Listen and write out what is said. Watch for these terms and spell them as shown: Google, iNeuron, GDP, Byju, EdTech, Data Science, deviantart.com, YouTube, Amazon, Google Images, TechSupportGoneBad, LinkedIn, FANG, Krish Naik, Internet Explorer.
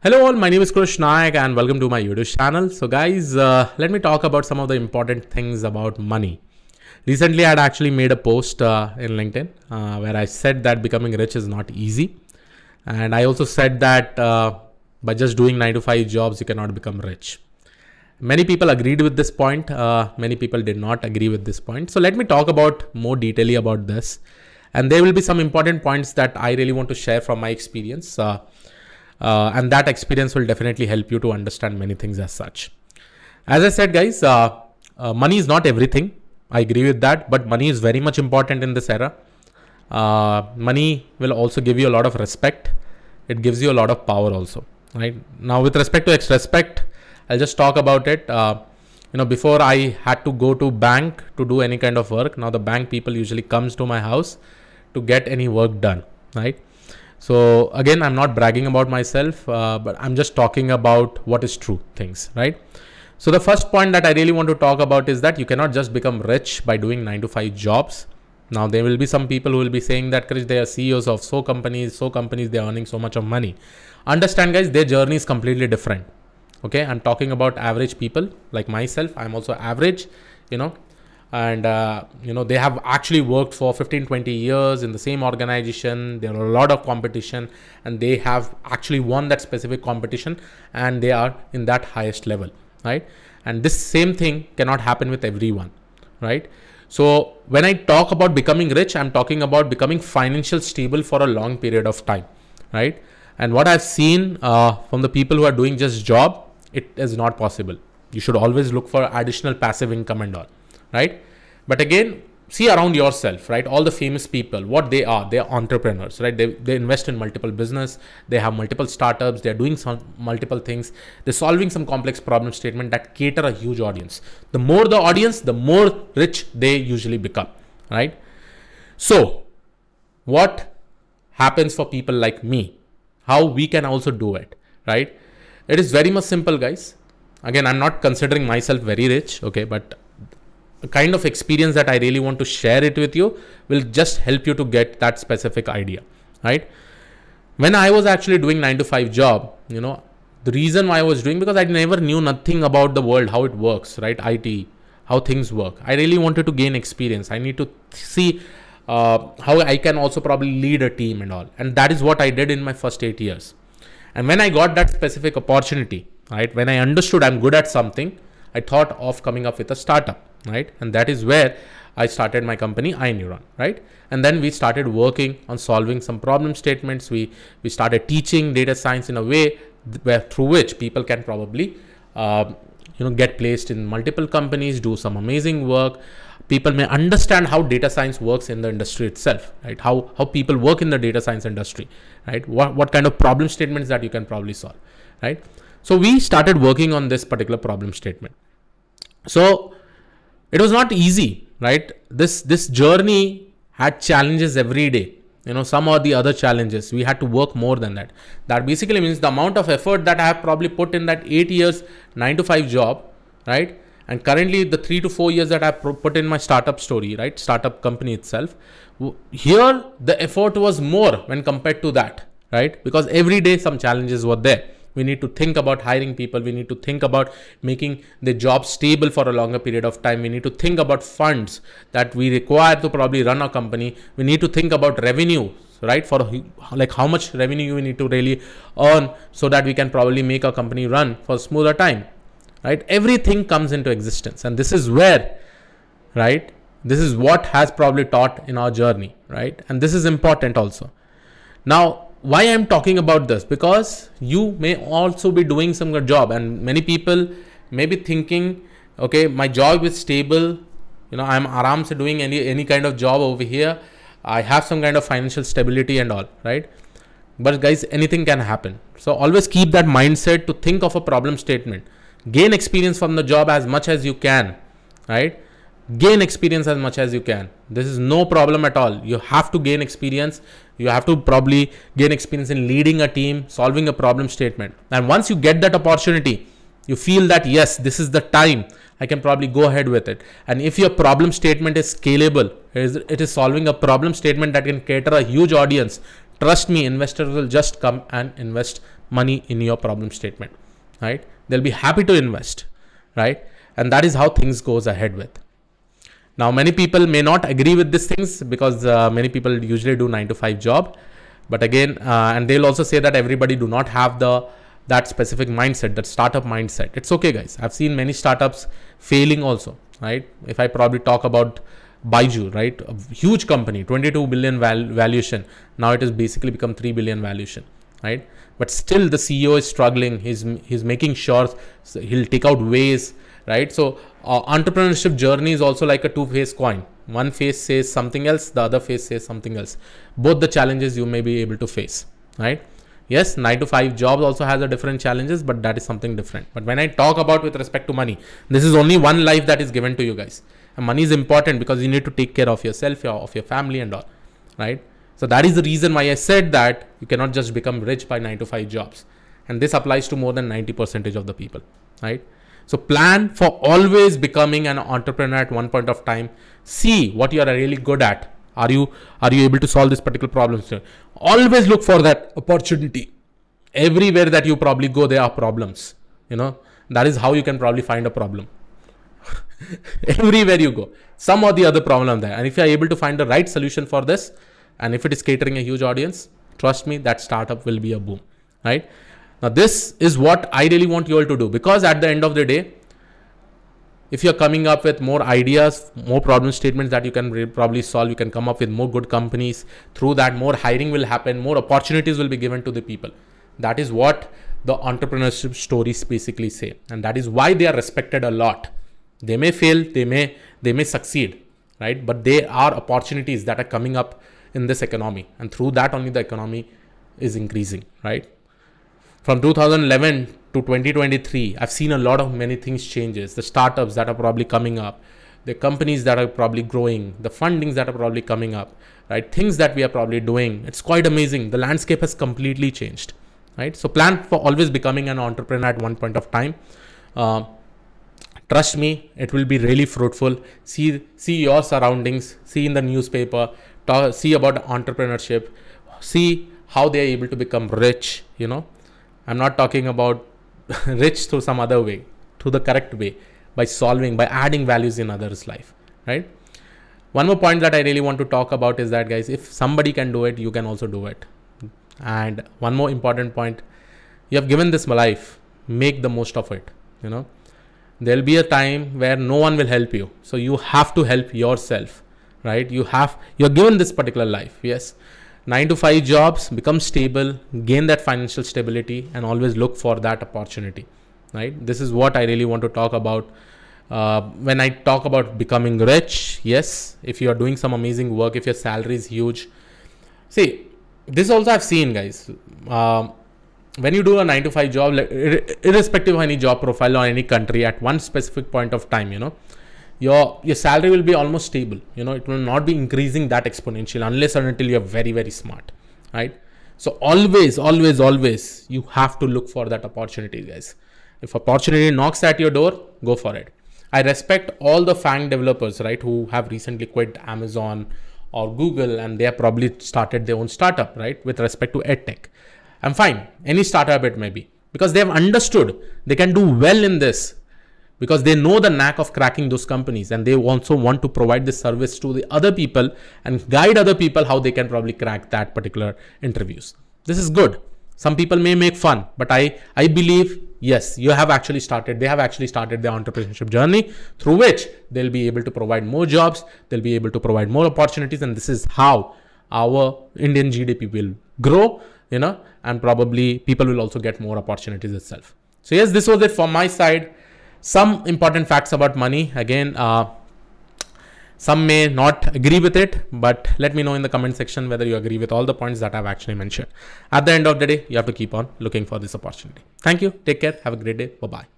Hello all, my name is Krish Naik and welcome to my YouTube channel. So guys, let me talk about some of the important things about money. Recently, I had actually made a post in LinkedIn where I said that becoming rich is not easy. And I also said that by just doing 9-to-5 jobs, you cannot become rich. Many people agreed with this point. Many people did not agree with this point. So let me talk about more detailedly about this. And there will be some important points that I really want to share from my experience. And that experience will definitely help you to understand many things as such. As I said, guys, money is not everything. I agree with that, but money is very much important in this era. Money will also give you a lot of respect. It gives you a lot of power also, right? Now, with respect to respect, I'll just talk about it. Before I had to go to bank to do any kind of work. Now the bank people usually comes to my house to get any work done, right? So again, I'm not bragging about myself, but I'm just talking about what is true things, right? So the first point that I really want to talk about is that you cannot just become rich by doing 9-to-5 jobs. Now there will be some people who will be saying that, Krish, they are CEOs of so companies, they're earning so much of money. Understand guys, their journey is completely different. Okay. I'm talking about average people like myself. I'm also average, and they have actually worked for 15-20 years in the same organization. There are a lot of competition and they have actually won that specific competition and they are in that highest level, right? And this same thing cannot happen with everyone, right? So when I talk about becoming rich, I'm talking about becoming financially stable for a long period of time, right? And what I've seen from the people who are doing just job, it is not possible. You should always look for additional passive income and all. Right. But again, see around yourself, right? All the famous people, what they are entrepreneurs, right? They invest in multiple business. They have multiple startups. They're doing some multiple things. They're solving some complex problem statement that cater a huge audience. The more the audience, the more rich they usually become, right? So what happens for people like me, how we can also do it, right? It is very much simple, guys. Again, I'm not considering myself very rich. Okay. But the kind of experience that I really want to share it with you will just help you to get that specific idea, right? When I was actually doing 9-to-5 job, the reason why I was doing, because I never knew nothing about the world, how it works, right? IT, how things work. I really wanted to gain experience. I need to see how I can also probably lead a team and all. And that is what I did in my first 8 years. And when I got that specific opportunity, right? When I understood I'm good at something, I thought of coming up with a startup. Right. And that is where I started my company iNeuron. Right. And then we started working on solving some problem statements. We started teaching data science in a way where through which people can probably, get placed in multiple companies, do some amazing work. People may understand how data science works in the industry itself, right? How people work in the data science industry, right? What kind of problem statements that you can probably solve, right? So we started working on this particular problem statement. So it was not easy, right? This journey had challenges every day, some or the other challenges. We had to work more than that. That basically means the amount of effort that I have probably put in that 8 years, 9-to-5 job, right? And currently the 3 to 4 years that I put in my startup story, right? Startup company itself. Here, the effort was more when compared to that, right? Because every day some challenges were there. We need to think about hiring people. We need to think about making the job stable for a longer period of time. We need to think about funds that we require to probably run a company. We need to think about revenue, right? For like how much revenue we need to really earn so that we can probably make a company run for a smoother time, right? Everything comes into existence. And this is where, right? This is what has probably taught in our journey, right? And this is important also. Now, why I'm talking about this, because you may also be doing some good job and many people may be thinking, okay, my job is stable. I'm aram se doing any kind of job over here. I have some kind of financial stability and all, right? But guys, anything can happen. So always keep that mindset to think of a problem statement, gain experience from the job as much as you can, right? Gain experience as much as you can. This is no problem at all. You have to gain experience. You have to probably gain experience in leading a team, solving a problem statement. And once you get that opportunity, you feel that, yes, this is the time I can probably go ahead with it. And if your problem statement is scalable, it is solving a problem statement that can cater a huge audience. Trust me, investors will just come and invest money in your problem statement, right? They'll be happy to invest, right? And that is how things goes ahead with. Now, many people may not agree with these things because many people usually do 9-to-5 job. But again, and they'll also say that everybody do not have that specific mindset, that startup mindset. It's okay, guys. I've seen many startups failing also, right? If I probably talk about Byju, right? A huge company, 22 billion valuation. Now it has basically become 3 billion valuation, right? But still the CEO is struggling. He's making sure he'll take out ways, right? So entrepreneurship journey is also like a two-faced coin. One face says something else, the other face says something else. Both the challenges you may be able to face, right? Yes, 9-to-5 jobs also has a different challenges, but that is something different. But when I talk about with respect to money, this is only one life that is given to you guys. And money is important because you need to take care of yourself, of your family and all, right? So that is the reason why I said that you cannot just become rich by 9-to-5 jobs. And this applies to more than 90% of the people, right? So plan for always becoming an entrepreneur at one point of time. See what you are really good at. Are you able to solve this particular problem? Always look for that opportunity. Everywhere that you probably go, there are problems. You know, that is how you can probably find a problem. Everywhere you go, some or the other problem there. And if you are able to find the right solution for this, and if it is catering a huge audience, trust me, that startup will be a boom, right? Now, this is what I really want you all to do, because at the end of the day, if you're coming up with more ideas, more problem statements that you can probably solve, you can come up with more good companies. Through that, more hiring will happen, more opportunities will be given to the people. That is what the entrepreneurship stories basically say. And that is why they are respected a lot. They may fail, they may succeed, right? But they are opportunities that are coming up in this economy. And through that only the economy is increasing, right? From 2011 to 2023, I've seen a lot of many things changes. The startups that are probably coming up, the companies that are probably growing, the fundings that are probably coming up, right? Things that we are probably doing. It's quite amazing. The landscape has completely changed, right? So plan for always becoming an entrepreneur at one point of time. Trust me, it will be really fruitful. See your surroundings, see in the newspaper, see about entrepreneurship, see how they are able to become rich, you know. I'm not talking about rich through some other way, through the correct way, by adding values in others' life, right? One more point that I really want to talk about is that, guys, if somebody can do it, you can also do it. And one more important point, you have given this life, make the most of it, you know. There'll be a time where no one will help you. So you have to help yourself, right? You're given this particular life, yes. 9-to-5 jobs, become stable, gain that financial stability, and always look for that opportunity, right? This is what I really want to talk about. When I talk about becoming rich, yes, if you are doing some amazing work, if your salary is huge. See, this also I've seen, guys. When you do a 9-to-5 job, like, irrespective of any job profile or any country, at one specific point of time, you know, your salary will be almost stable. You know, it will not be increasing that exponential unless and until you're very, very smart, right? So always, always, always, you have to look for that opportunity, guys. If opportunity knocks at your door, go for it. I respect all the FANG developers, right, who have recently quit Amazon or Google, and they have probably started their own startup, right, with respect to EdTech. I'm fine. Any startup it may be, because they have understood they can do well in this, because they know the knack of cracking those companies, and they also want to provide this service to the other people and guide other people how they can probably crack that particular interviews. This is good. Some people may make fun, but I believe, yes, they have actually started their entrepreneurship journey, through which they'll be able to provide more jobs. They'll be able to provide more opportunities. And this is how our Indian GDP will grow, you know, and probably people will also get more opportunities itself. So yes, this was it from my side. Some important facts about money. Again, some may not agree with it, but let me know in the comment section whether you agree with all the points that I've actually mentioned. At the end of the day, you have to keep on looking for this opportunity. Thank you. Take care. Have a great day. Bye-bye.